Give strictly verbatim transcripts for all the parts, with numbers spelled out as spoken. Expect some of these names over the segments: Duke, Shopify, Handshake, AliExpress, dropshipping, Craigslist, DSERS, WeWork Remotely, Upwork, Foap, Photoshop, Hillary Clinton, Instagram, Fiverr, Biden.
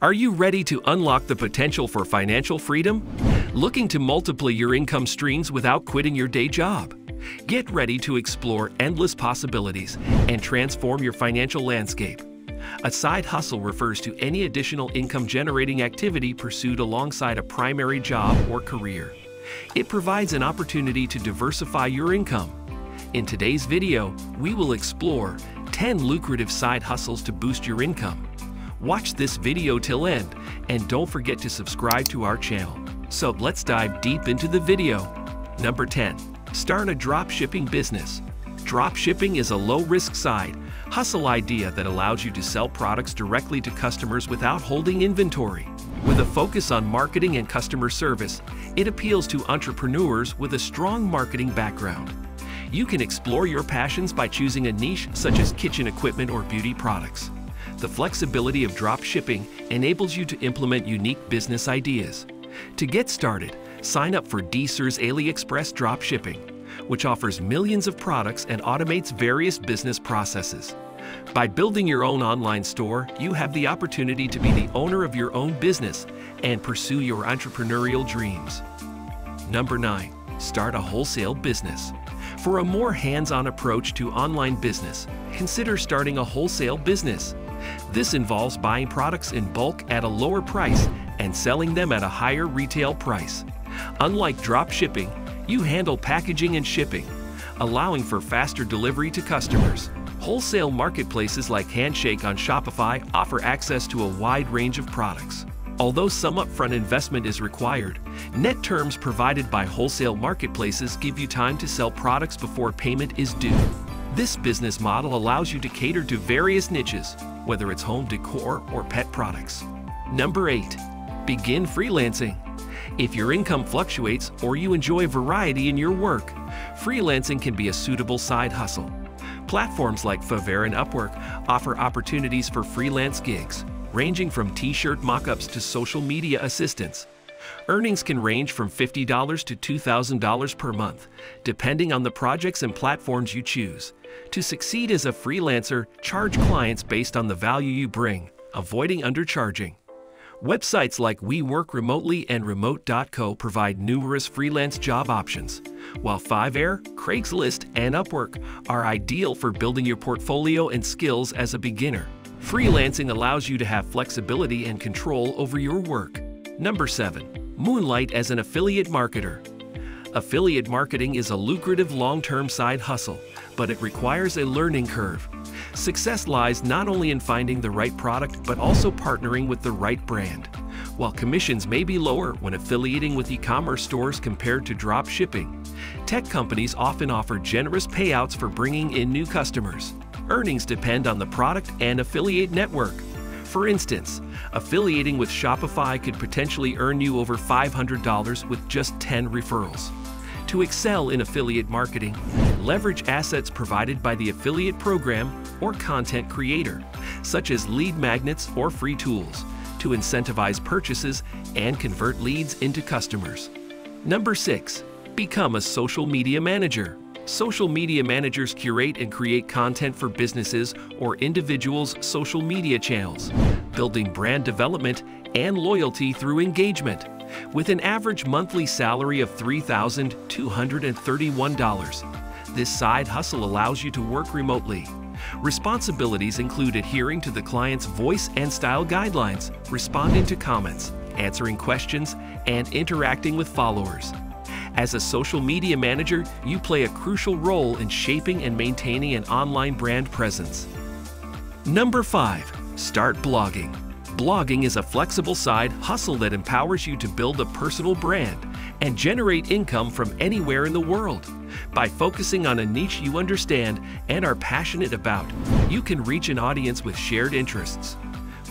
Are you ready to unlock the potential for financial freedom? Looking to multiply your income streams without quitting your day job? Get ready to explore endless possibilities and transform your financial landscape. A side hustle refers to any additional income-generating activity pursued alongside a primary job or career. It provides an opportunity to diversify your income. In today's video, we will explore ten lucrative side hustles to boost your income. Watch this video till end, and don't forget to subscribe to our channel. So let's dive deep into the video. Number ten. Start a drop shipping business. Drop shipping is a low-risk side hustle idea that allows you to sell products directly to customers without holding inventory. With a focus on marketing and customer service, it appeals to entrepreneurs with a strong marketing background. You can explore your passions by choosing a niche such as kitchen equipment or beauty products. The flexibility of drop shipping enables you to implement unique business ideas. To get started, sign up for D S E R S AliExpress drop shipping, which offers millions of products and automates various business processes. By building your own online store, you have the opportunity to be the owner of your own business and pursue your entrepreneurial dreams. Number nine. Start a wholesale business. For a more hands-on approach to online business, consider starting a wholesale business. This involves buying products in bulk at a lower price and selling them at a higher retail price. Unlike drop shipping, you handle packaging and shipping, allowing for faster delivery to customers. Wholesale marketplaces like Handshake on Shopify offer access to a wide range of products. Although some upfront investment is required, net terms provided by wholesale marketplaces give you time to sell products before payment is due. This business model allows you to cater to various niches, whether it's home decor or pet products. Number eight. Begin freelancing. If your income fluctuates or you enjoy variety in your work, freelancing can be a suitable side hustle. Platforms like Fiverr and Upwork offer opportunities for freelance gigs, ranging from t-shirt mock-ups to social media assistance. Earnings can range from fifty dollars to two thousand dollars per month, depending on the projects and platforms you choose. To succeed as a freelancer, charge clients based on the value you bring, avoiding undercharging. Websites like WeWork Remotely and Remote dot co provide numerous freelance job options, while Fiverr, Craigslist, and Upwork are ideal for building your portfolio and skills as a beginner. Freelancing allows you to have flexibility and control over your work. Number seven. Moonlight as an affiliate marketer. Affiliate marketing is a lucrative long-term side hustle, but it requires a learning curve. Success lies not only in finding the right product but also partnering with the right brand. While commissions may be lower when affiliating with e-commerce stores compared to drop shipping, tech companies often offer generous payouts for bringing in new customers. Earnings depend on the product and affiliate network. For instance, affiliating with Shopify could potentially earn you over five hundred dollars with just ten referrals. To excel in affiliate marketing, leverage assets provided by the affiliate program or content creator, such as lead magnets or free tools, to incentivize purchases and convert leads into customers. Number six. Become a social media manager. Social media managers curate and create content for businesses or individuals' social media channels, building brand development and loyalty through engagement. With an average monthly salary of three thousand two hundred thirty-one dollars, this side hustle allows you to work remotely. Responsibilities include adhering to the client's voice and style guidelines, responding to comments, answering questions, and interacting with followers. As a social media manager, you play a crucial role in shaping and maintaining an online brand presence. Number five. Start blogging. Blogging is a flexible side hustle that empowers you to build a personal brand and generate income from anywhere in the world. By focusing on a niche you understand and are passionate about, you can reach an audience with shared interests.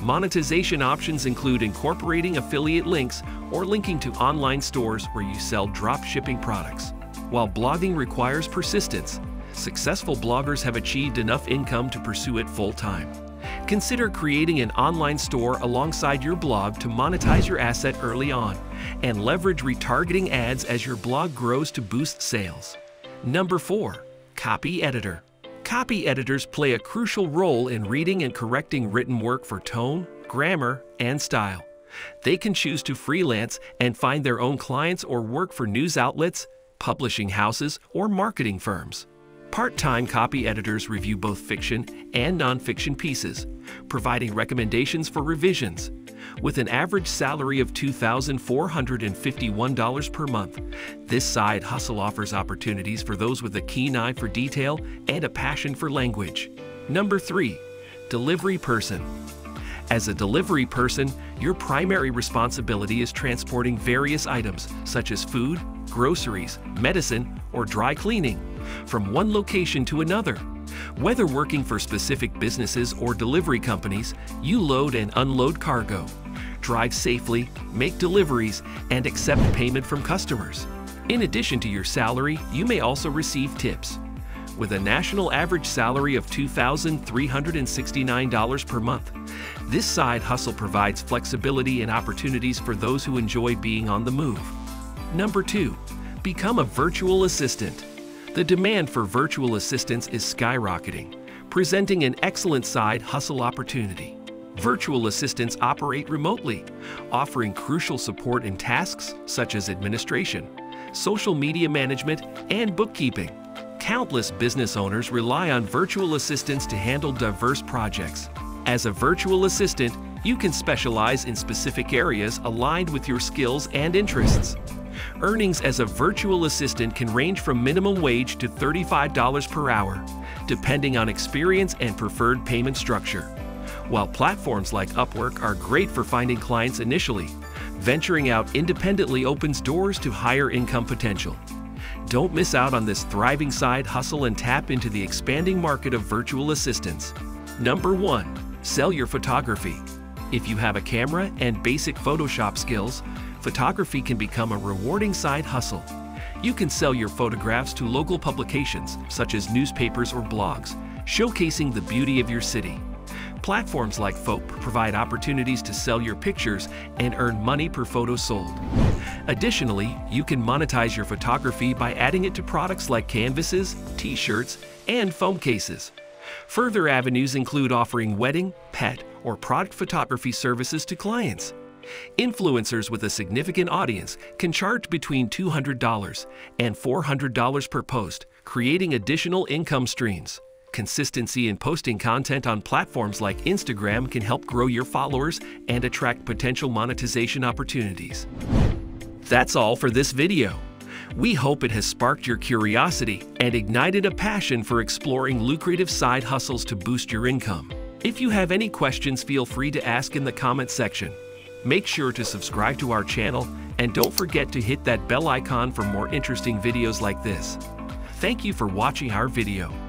Monetization options include incorporating affiliate links or linking to online stores where you sell drop shipping products. While blogging requires persistence, successful bloggers have achieved enough income to pursue it full-time. Consider creating an online store alongside your blog to monetize your asset early on and leverage retargeting ads as your blog grows to boost sales. Number four. Copy editor. Copy editors play a crucial role in reading and correcting written work for tone, grammar, and style. They can choose to freelance and find their own clients or work for news outlets, publishing houses, or marketing firms. Part-time copy editors review both fiction and non-fiction pieces, providing recommendations for revisions. With an average salary of two thousand four hundred fifty-one dollars per month, this side hustle offers opportunities for those with a keen eye for detail and a passion for language. Number three, delivery person. As a delivery person, your primary responsibility is transporting various items, such as food, groceries, medicine, or dry cleaning, from one location to another. Whether working for specific businesses or delivery companies, you load and unload cargo, drive safely, make deliveries, and accept payment from customers. In addition to your salary, you may also receive tips. With a national average salary of two thousand three hundred sixty-nine dollars per month, this side hustle provides flexibility and opportunities for those who enjoy being on the move. Number two, become a virtual assistant. The demand for virtual assistants is skyrocketing, presenting an excellent side hustle opportunity. Virtual assistants operate remotely, offering crucial support in tasks such as administration, social media management, and bookkeeping. Countless business owners rely on virtual assistants to handle diverse projects. As a virtual assistant, you can specialize in specific areas aligned with your skills and interests. Earnings as a virtual assistant can range from minimum wage to thirty-five dollars per hour, depending on experience and preferred payment structure. While platforms like Upwork are great for finding clients initially, venturing out independently opens doors to higher income potential. Don't miss out on this thriving side hustle and tap into the expanding market of virtual assistants. Number one, sell your photography. If you have a camera and basic Photoshop skills, photography can become a rewarding side hustle. You can sell your photographs to local publications, such as newspapers or blogs, showcasing the beauty of your city. Platforms like Foap provide opportunities to sell your pictures and earn money per photo sold. Additionally, you can monetize your photography by adding it to products like canvases, t-shirts, and phone cases. Further avenues include offering wedding, pet, or product photography services to clients. Influencers with a significant audience can charge between two hundred dollars and four hundred dollars per post, creating additional income streams. Consistency in posting content on platforms like Instagram can help grow your followers and attract potential monetization opportunities. That's all for this video. We hope it has sparked your curiosity and ignited a passion for exploring lucrative side hustles to boost your income. If you have any questions, feel free to ask in the comment section. Make sure to subscribe to our channel and don't forget to hit that bell icon for more interesting videos like this. Thank you for watching our video.